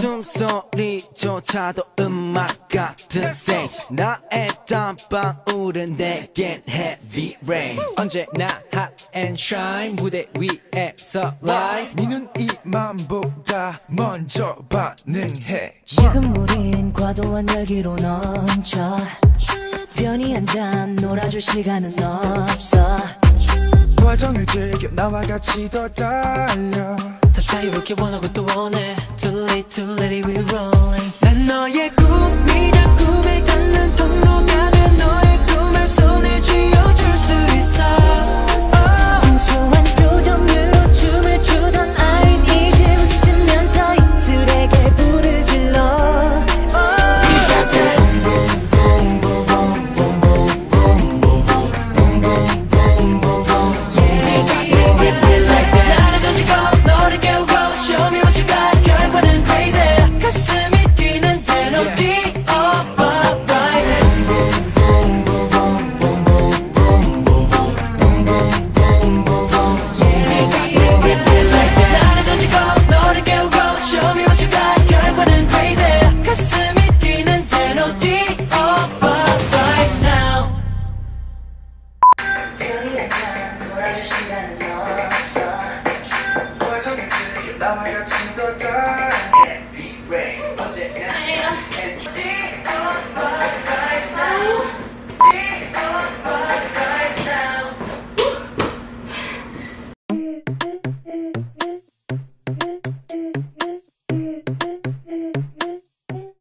숨소리조차도 음악 같은 생 나의 땀방울은 내겐 heavy rain 언제나 hot and shine 무대 위에 서라이 네 눈 이맘보다 먼저 반응해 지금 우린 과도한 열기로 넘쳐 편히 앉아 놀아줄 시간은 없어 과정을 즐겨 나와 같이 더 달려 더 자유롭게 원하고 또 원해 Too late, we rolling 난 너의 꿈이자 꿈에 닿는 통로가 돼 너의 꿈을 손에 쥐어줄 수 있어 순수한 표정으로 춤을 추던 아인 이제 웃으면서 이들에게 불을 질러 네가 돼 나를 던지고 너를 깨우고 show me what you got I'm gonna